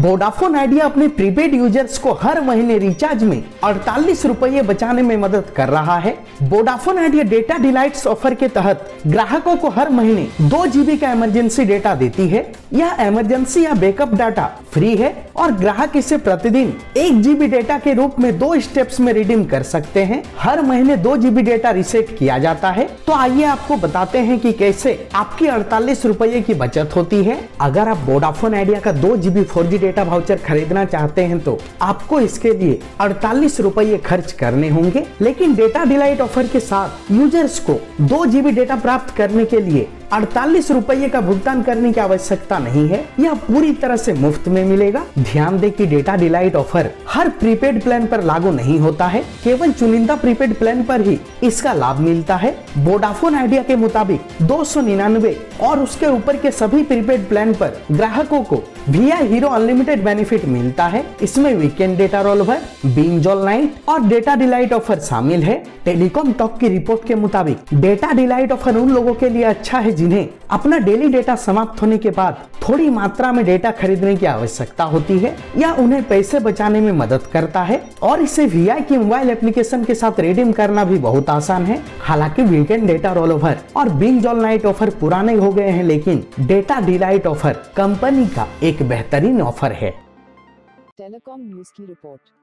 Vodafone Idea अपने prepaid users को हर महीने रिचार्ज में 48 रुपये बचाने में मदद कर रहा है। Vodafone Idea data delights offer के तहत ग्राहकों को हर महीने 2 GB का इमरजेंसी डेटा देती है। यह इमरजेंसी या बैकअप डाटा फ्री है और ग्राहक इसे प्रतिदिन 1 GB डेटा के रूप में 2 स्टेप्स में रिडीम कर सकते हैं। हर महीने 2 GB डेटा रिसेट किया जाता है। तो आइए आपको बताते हैं कि कैसे आपकी 48 रुपये की बचत होती है। अगर आप वोडाफोन आइडिया का 2 GB 4G डेटा वाउचर खरीदना चाहते हैं तो आपको इसके लिए 48 रुपये खर्च करने होंगे। लेकिन डेटा डिलाइट ऑफर के साथ यूजर्स को 2 GB डेटा प्राप्त करने के लिए 48 रुपये का भुगतान करने की आवश्यकता नहीं है। यह पूरी तरह से मुफ्त में मिलेगा। ध्यान दें कि डेटा डिलाइट ऑफर हर प्रीपेड प्लान पर लागू नहीं होता है, केवल चुनिंदा प्रीपेड प्लान पर ही इसका लाभ मिलता है। वोडाफोन आइडिया के मुताबिक 299 और उसके ऊपर के सभी प्रीपेड प्लान पर ग्राहकों को VI हीरो अनलिमिटेड बेनिफिट मिलता है। इसमें weekend data roll over, binge all night और डेटा डिलाइट ऑफर शामिल है। टेलीकॉम टॉक की रिपोर्ट के मुताबिक डेटा डिलाइट ऑफर उन लोगों के लिए अच्छा है जिन्हें अपना डेली डेटा समाप्त होने के बाद थोड़ी मात्रा में डेटा खरीदने की आवश्यकता होती है या उन्हें पैसे बचाने में मदद करता है और इसे VI की मोबाइल एप्लीकेशन के साथ रिडीम करना भी बहुत आसान है। हालांकि वीकेंड डेटा रोल ओवर और बिंग ऑल नाइट ऑफर पुराने हो गए हैं, लेकिन डेटा डिलाइट ऑफर कंपनी का एक बेहतरीन ऑफर है। टेलीकॉम न्यूज की रिपोर्ट।